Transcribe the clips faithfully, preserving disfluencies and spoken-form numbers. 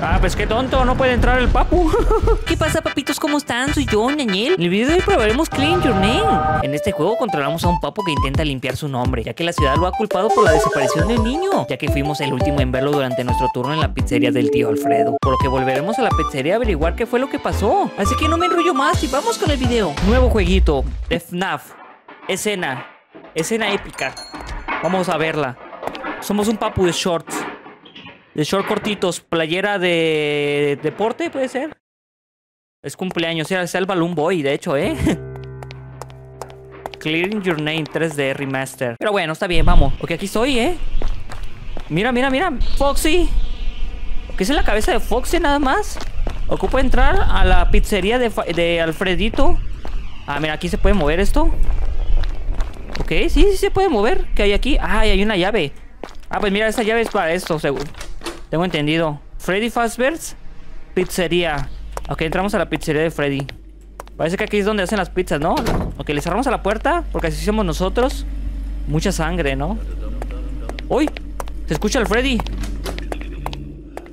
Ah, pues qué tonto, no puede entrar el papu. ¿Qué pasa, papitos? ¿Cómo están? Soy yo, Ñañel. En el video de hoy probaremos Clean Your Name. En este juego controlamos a un papu que intenta limpiar su nombre, ya que la ciudad lo ha culpado por la desaparición de un niño, ya que fuimos el último en verlo durante nuestro turno en la pizzería del tío Alfredo, por lo que volveremos a la pizzería a averiguar qué fue lo que pasó. Así que no me enrollo más y vamos con el video. Nuevo jueguito de FNAF. Escena. Escena épica. Vamos a verla. Somos un papu de shorts. De short cortitos, playera de deporte, puede ser. Es cumpleaños, era el Balloon Boy, de hecho, ¿eh? Clearing Your Name tres D Remaster. Pero bueno, está bien, vamos. Ok, aquí estoy, ¿eh? Mira, mira, mira. Foxy. ¿Qué es en la cabeza de Foxy nada más? Ocupa entrar a la pizzería de, de Alfredito. Ah, mira, aquí se puede mover esto. Ok, sí, sí se puede mover. ¿Qué hay aquí? Ah, y hay una llave. Ah, pues mira, esa llave es para esto, seguro. Tengo entendido. Freddy Fazbear's Pizzería. Ok, entramos a la pizzería de Freddy. Parece que aquí es donde hacen las pizzas, ¿no? Ok, le cerramos a la puerta, porque así somos nosotros. Mucha sangre, ¿no? ¡Uy! Se escucha el Freddy.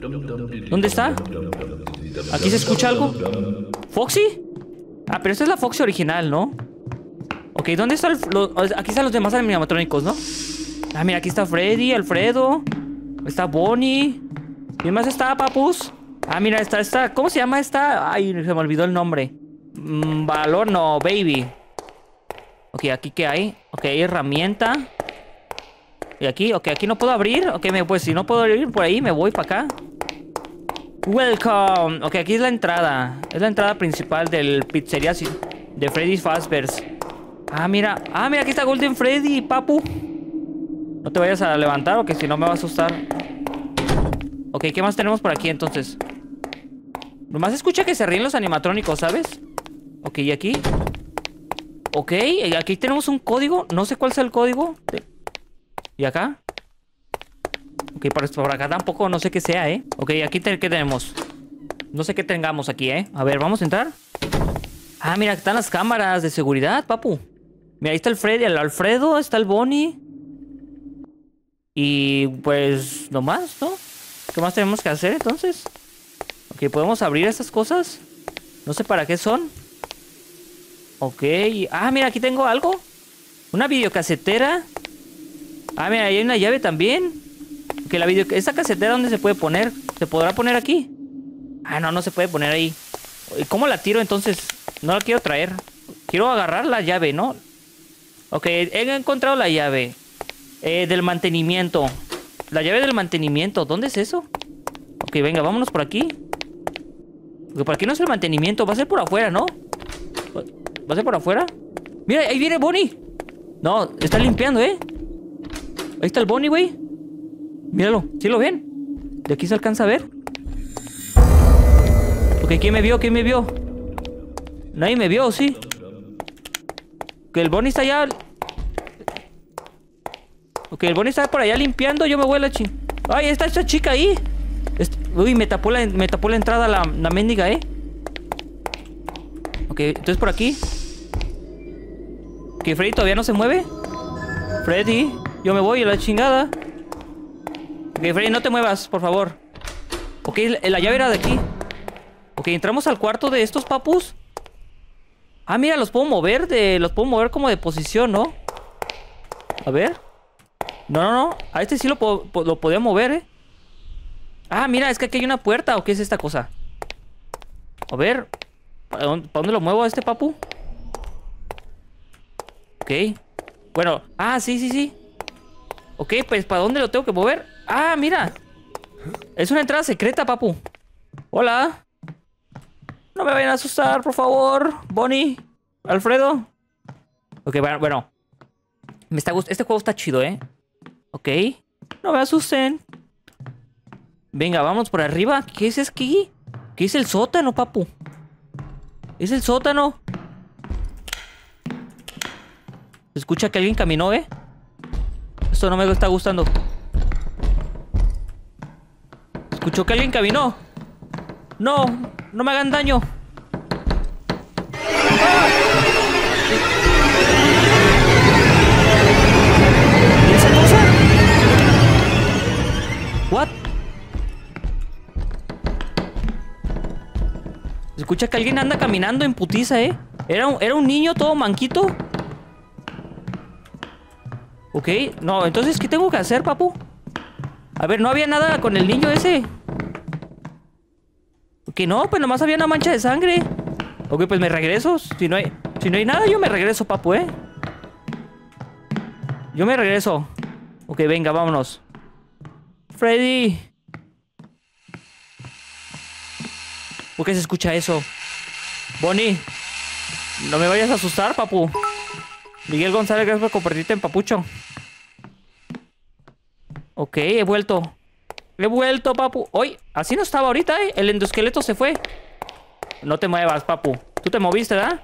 ¿Dónde está? ¿Aquí se escucha algo? ¿Foxy? Ah, pero esta es la Foxy original, ¿no? Ok, ¿dónde están los...? Aquí están los demás animatrónicos, ¿no? Ah, mira, aquí está Freddy, Alfredo. Está Bonnie. ¿Quién más está, papus? Ah, mira, está esta. ¿Cómo se llama esta? Ay, se me olvidó el nombre. Mm, valor, no, baby. Ok, ¿aquí qué hay? Ok, hay herramienta. Y aquí, ok, aquí no puedo abrir. Ok, me, pues si no puedo abrir por ahí, me voy para acá. Welcome. Ok, aquí es la entrada. Es la entrada principal del pizzería de Freddy Fazbear's. Ah, mira. Ah, mira, aquí está Golden Freddy, papu. No te vayas a levantar, o que si no me va a asustar. Ok, ¿qué más tenemos por aquí entonces? Nomás escucha que se ríen los animatrónicos, ¿sabes? Ok, ¿y aquí? Ok, y aquí tenemos un código. No sé cuál sea el código. ¿Y acá? Ok, por acá tampoco no sé qué sea, ¿eh? Ok, ¿aquí te qué tenemos? No sé qué tengamos aquí, ¿eh? A ver, ¿vamos a entrar? Ah, mira, están las cámaras de seguridad, papu. Mira, ahí está el Freddy, el Alfredo, está el Bonnie. Y pues nomás, ¿no? ¿Qué más tenemos que hacer entonces? Ok, ¿podemos abrir estas cosas? No sé para qué son. Ok. Ah, mira, aquí tengo algo. Una videocasetera. Ah, mira, ahí hay una llave también. Ok, la video... ¿Esta casetera dónde se puede poner? ¿Se podrá poner aquí? Ah, no, no se puede poner ahí. ¿Cómo la tiro entonces? No la quiero traer. Quiero agarrar la llave, ¿no? Ok, he encontrado la llave. Eh, del mantenimiento. La llave del mantenimiento. ¿Dónde es eso? Ok, venga, vámonos por aquí. Porque por aquí no es el mantenimiento. Va a ser por afuera, ¿no? ¿Va a ser por afuera? Mira, ahí viene Bonnie. No, está limpiando, ¿eh? Ahí está el Bonnie, güey. Míralo, ¿sí lo ven? De aquí se alcanza a ver. Ok, ¿quién me vio? ¿Quién me vio? Nadie me vio, ¿sí? Que el Bonnie está allá... Ok, el Bonnie está por allá limpiando. Yo me voy a la ching... ¡Ay, está esta chica ahí! Est Uy, me tapó la, me tapó la entrada la, la mendiga, ¿eh? Ok, entonces por aquí. Ok, Freddy todavía no se mueve. Freddy, yo me voy a la chingada. Ok, Freddy, no te muevas, por favor. Ok, la, la llave era de aquí. Ok, entramos al cuarto de estos papus. Ah, mira, los puedo mover de... Los puedo mover como de posición, ¿no? A ver... No, no, no. A este sí lo, po lo podía mover, ¿eh? Ah, mira, es que aquí hay una puerta. ¿O qué es esta cosa? A ver. ¿Para dónde, ¿para dónde lo muevo a este papu? Ok. Bueno. Ah, sí, sí, sí. Ok, pues ¿para dónde lo tengo que mover? Ah, mira. Es una entrada secreta, papu. Hola. No me vayan a asustar, por favor. Bonnie. Alfredo. Ok, bueno. Me está gust este juego está chido, ¿eh? Ok. No me asusten. Venga, vamos por arriba. ¿Qué es aquí? ¿Qué es el sótano, papu? ¿Es el sótano? Se escucha que alguien caminó, ¿eh? Esto no me está gustando. Escuchó que alguien caminó. No, no me hagan daño. ¡Ah! Escucha que alguien anda caminando en putiza, ¿eh? Era un, era un niño todo manquito. Ok, no, entonces, ¿qué tengo que hacer, papu? A ver, no había nada con el niño ese. Ok, no, pues nomás había una mancha de sangre. Ok, pues me regreso. Si no hay, si no hay nada, yo me regreso, papu, ¿eh? Yo me regreso. Ok, venga, vámonos. Freddy. ¿Por qué se escucha eso? Bonnie, no me vayas a asustar, papu. Miguel González, gracias por compartirte en papucho. Ok, he vuelto. He vuelto, papu. Hoy, así no estaba ahorita, ¿eh? El endosqueleto se fue. No te muevas, papu. Tú te moviste, ¿verdad?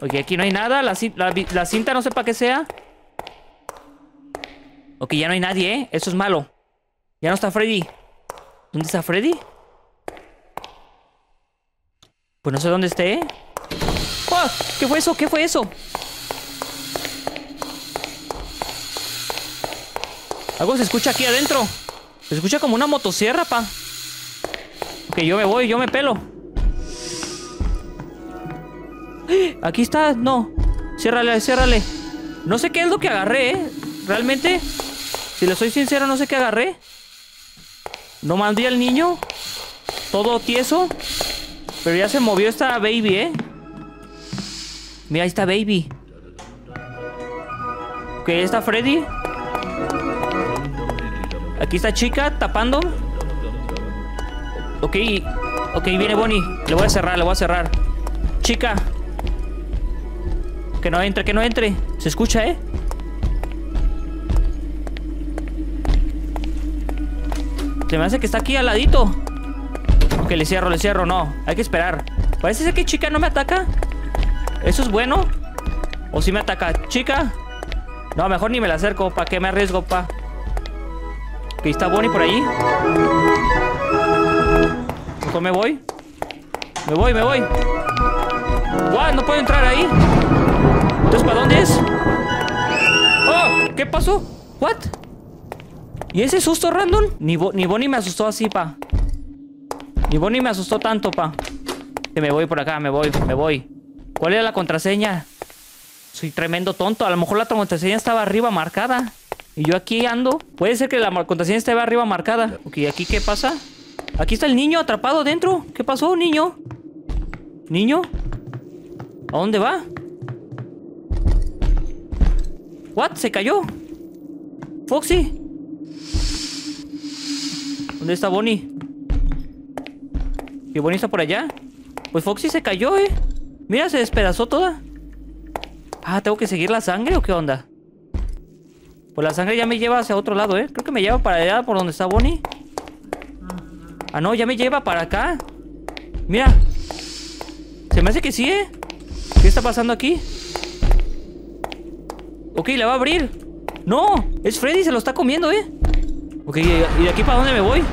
Ok, aquí no hay nada. La, la, la cinta no sé para qué sea. Ok, ya no hay nadie, ¿eh? Eso es malo. Ya no está Freddy. ¿Dónde está Freddy? Pues no sé dónde esté, ¿eh? ¡Oh! ¿Qué fue eso? ¿Qué fue eso? Algo se escucha aquí adentro. Se escucha como una motosierra, pa. Ok, yo me voy, yo me pelo. Aquí está, no. Ciérrale, ciérrale. No sé qué es lo que agarré, ¿eh? Realmente, si le soy sincero, no sé qué agarré. No mandé al niño. Todo tieso. Pero ya se movió esta baby, ¿eh? Mira, ahí está baby. Ok, ahí está Freddy. Aquí está chica tapando. Ok, ok, viene Bonnie. Le voy a cerrar, le voy a cerrar. Chica. Que no entre, que no entre. Se escucha, ¿eh? Se me hace que está aquí al ladito. Ok, le cierro, le cierro, no. Hay que esperar. Parece ser que chica no me ataca. ¿Eso es bueno? ¿O si sí me ataca? Chica. No, mejor ni me la acerco, pa. ¿Qué me arriesgo, pa? Ok, está Bonnie por ahí. Mejor me voy. Me voy, me voy. Guau, no puedo entrar ahí. Entonces, ¿para dónde es? ¡Oh! ¿Qué pasó? ¿What? ¿Y ese susto random? Ni, Bo ni Bonnie me asustó así, pa. Ni Bonnie me asustó tanto, pa. Que me voy por acá, me voy, me voy. ¿Cuál era la contraseña? Soy tremendo tonto. A lo mejor la contraseña estaba arriba marcada. Y yo aquí ando. Puede ser que la contraseña esté arriba marcada. Ok, ¿aquí qué pasa? Aquí está el niño atrapado dentro. ¿Qué pasó, niño? ¿Niño? ¿A dónde va? ¿What? ¿Se cayó? Foxy. ¿Dónde está Bonnie? ¿Y Bonnie está por allá? Pues Foxy se cayó, eh. Mira, se despedazó toda. Ah, ¿tengo que seguir la sangre o qué onda? Pues la sangre ya me lleva hacia otro lado, ¿eh? Creo que me lleva para allá por donde está Bonnie. Ah, no, ya me lleva para acá. Mira. Se me hace que sí, ¿eh? ¿Qué está pasando aquí? Ok, la va a abrir. ¡No! Es Freddy, se lo está comiendo, ¿eh? Ok, ¿y de aquí para dónde me voy?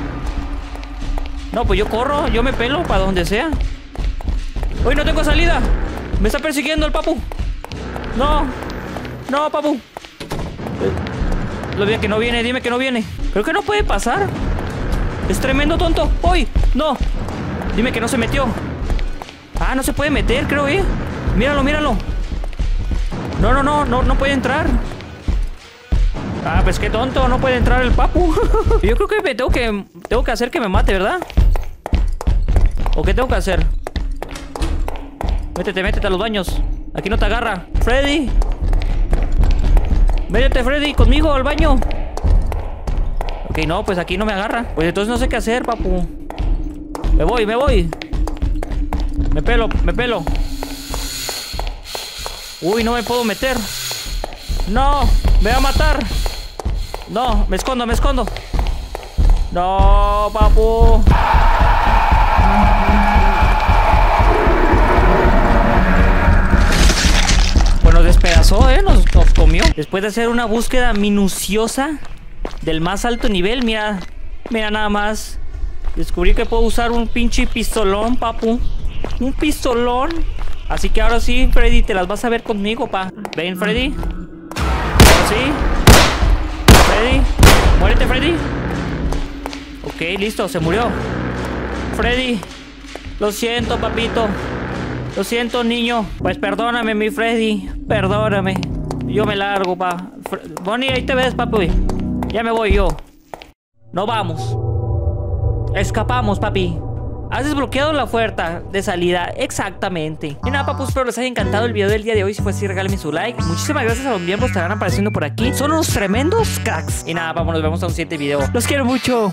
No, pues yo corro, yo me pelo para donde sea. ¡Uy, no tengo salida! Me está persiguiendo el papu. ¡No! ¡No, papu! Lo diga que no viene, dime que no viene. Creo que no puede pasar. Es tremendo tonto. ¡Uy! ¡No! Dime que no se metió. Ah, no se puede meter, creo, ¿eh? Míralo, míralo. No, no, no, no, no puede entrar. Ah, pues qué tonto, no puede entrar el papu. Yo creo que me tengo que tengo que hacer que me mate, ¿verdad? ¿O qué tengo que hacer? Métete, métete a los baños. Aquí no te agarra. Freddy. Métete, Freddy, conmigo al baño. Ok, no, pues aquí no me agarra. Pues entonces no sé qué hacer, papu. Me voy, me voy. Me pelo, me pelo. Uy, no me puedo meter. No, me va a matar. No, me escondo, me escondo. No, papu. Pues nos despedazó, ¿eh? Nos, nos comió. Después de hacer una búsqueda minuciosa del más alto nivel, mira, mira nada más. Descubrí que puedo usar un pinche pistolón, papu. Un pistolón. Así que ahora sí, Freddy, te las vas a ver conmigo, pa. Ven, Freddy. Ahora sí. Freddy. Muérete, Freddy. Ok, listo, se murió. Freddy. Lo siento, papito. Lo siento, niño. Pues perdóname, mi Freddy. Perdóname. Yo me largo, pa. Bonnie, ahí te ves, papi. Ya me voy yo. No vamos. Escapamos, papi. Has desbloqueado la puerta de salida. Exactamente. Y nada, papus, espero les haya encantado el video del día de hoy. Si fue así, regálenme su like. Muchísimas gracias a los miembros que estarán apareciendo por aquí. Son unos tremendos cracks. Y nada, vamos, nos vemos a un siguiente video. Los quiero mucho.